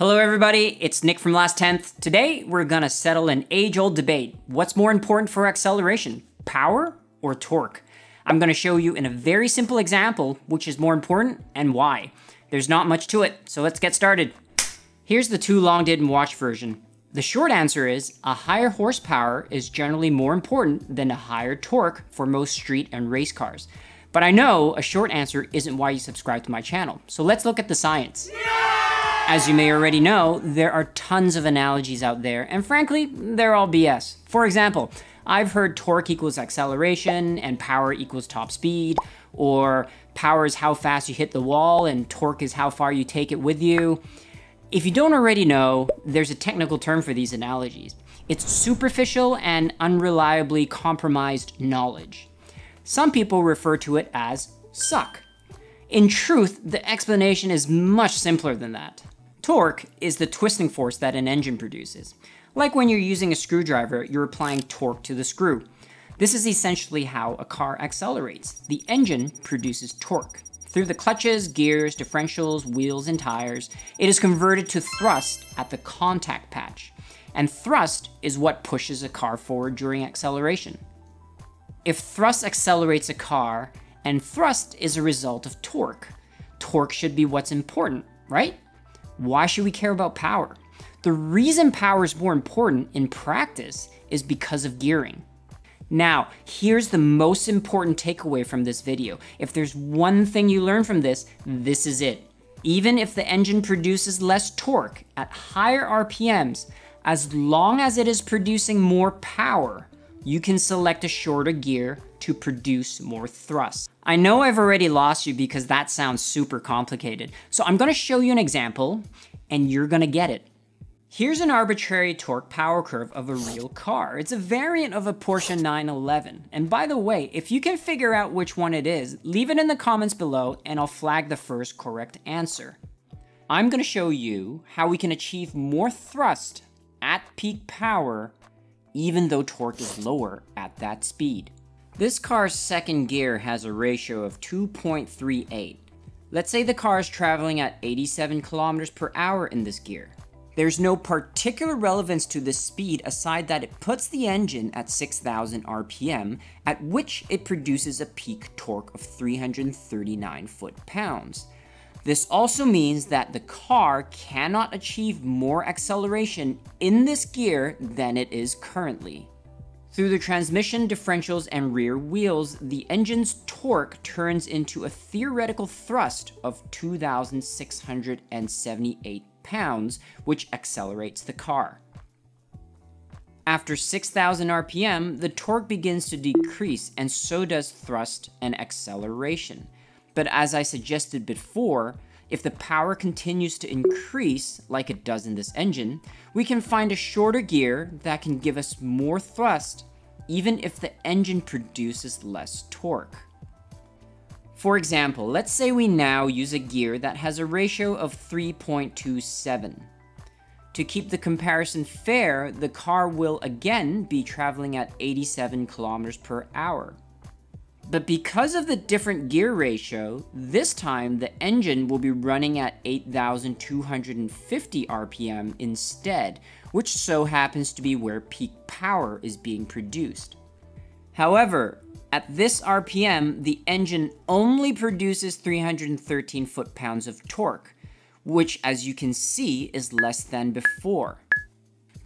Hello everybody, it's Nick from LastTenth. Today, we're gonna settle an age-old debate. What's more important for acceleration, power or torque? I'm gonna show you in a very simple example which is more important and why. There's not much to it, so let's get started. Here's the too long didn't watch version. The short answer is a higher horsepower is generally more important than a higher torque for most street and race cars. But I know a short answer isn't why you subscribe to my channel, so let's look at the science. Yeah! As you may already know, there are tons of analogies out there, and frankly, they're all BS. For example, I've heard torque equals acceleration and power equals top speed, or power is how fast you hit the wall and torque is how far you take it with you. If you don't already know, there's a technical term for these analogies. It's superficial and unreliably compromised knowledge. Some people refer to it as suck. In truth, the explanation is much simpler than that. Torque is the twisting force that an engine produces. Like when you're using a screwdriver, you're applying torque to the screw. This is essentially how a car accelerates. The engine produces torque. Through the clutches, gears, differentials, wheels, and tires, it is converted to thrust at the contact patch. And thrust is what pushes a car forward during acceleration. If thrust accelerates a car, and thrust is a result of torque, torque should be what's important, right? Why should we care about power? The reason power is more important in practice is because of gearing. Now, here's the most important takeaway from this video. If there's one thing you learn from this, this is it. Even if the engine produces less torque at higher RPMs, as long as it is producing more power, you can select a shorter gear to produce more thrust. I know I've already lost you because that sounds super complicated. So I'm gonna show you an example and you're gonna get it. Here's an arbitrary torque power curve of a real car. It's a variant of a Porsche 911. And by the way, if you can figure out which one it is, leave it in the comments below and I'll flag the first correct answer. I'm gonna show you how we can achieve more thrust at peak power even though torque is lower at that speed. This car's second gear has a ratio of 2.38. Let's say the car is traveling at 87 kilometers per hour in this gear. There's no particular relevance to this speed aside that it puts the engine at 6,000 RPM, at which it produces a peak torque of 339 foot-pounds. This also means that the car cannot achieve more acceleration in this gear than it is currently. Through the transmission, differentials, and rear wheels, the engine's torque turns into a theoretical thrust of 2,678 pounds, which accelerates the car. After 6,000 RPM, the torque begins to decrease, and so does thrust and acceleration. But as I suggested before, if the power continues to increase like it does in this engine, we can find a shorter gear that can give us more thrust even if the engine produces less torque. For example, let's say we now use a gear that has a ratio of 3.27. To keep the comparison fair, the car will again be traveling at 87 kilometers per hour. But because of the different gear ratio, this time the engine will be running at 8,250 RPM instead, which so happens to be where peak power is being produced. However, at this RPM, the engine only produces 313 foot-pounds of torque, which as you can see is less than before.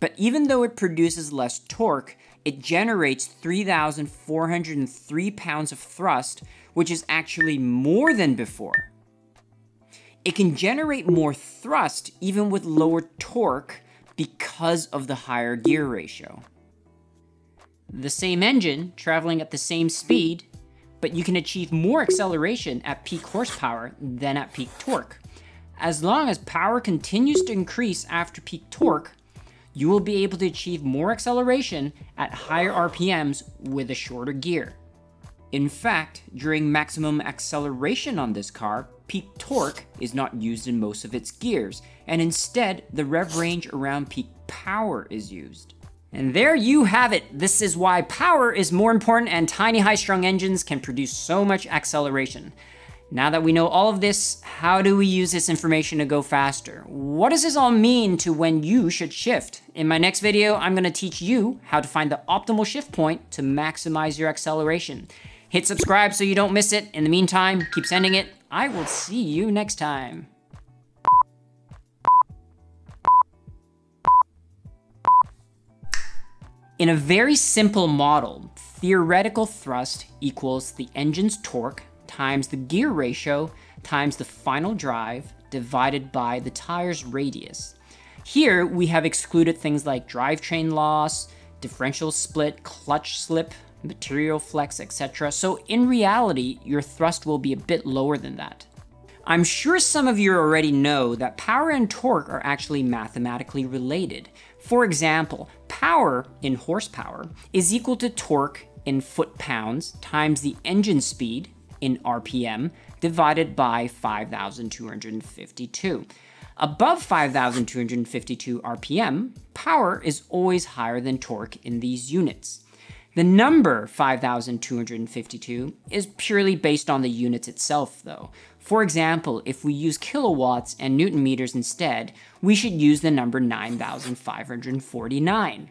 But even though it produces less torque, it generates 3,403 pounds of thrust, which is actually more than before. It can generate more thrust even with lower torque because of the higher gear ratio. The same engine traveling at the same speed, but you can achieve more acceleration at peak horsepower than at peak torque. As long as power continues to increase after peak torque, you will be able to achieve more acceleration at higher RPMs with a shorter gear. In fact, during maximum acceleration on this car, peak torque is not used in most of its gears, and instead the rev range around peak power is used. And there you have it. This is why power is more important and tiny high-strung engines can produce so much acceleration. Now that we know all of this, how do we use this information to go faster? What does this all mean to when you should shift? In my next video, I'm gonna teach you how to find the optimal shift point to maximize your acceleration. Hit subscribe so you don't miss it. In the meantime, keep sending it. I will see you next time. In a very simple model, theoretical thrust equals the engine's torque times the gear ratio times the final drive divided by the tire's radius. Here, we have excluded things like drivetrain loss, differential split, clutch slip, material flex, etc. So in reality, your thrust will be a bit lower than that. I'm sure some of you already know that power and torque are actually mathematically related. For example, power in horsepower is equal to torque in foot-pounds times the engine speed in RPM divided by 5,252. Above 5,252 RPM, power is always higher than torque in these units. The number 5,252 is purely based on the units itself though. For example, if we use kilowatts and newton meters instead, we should use the number 9,549.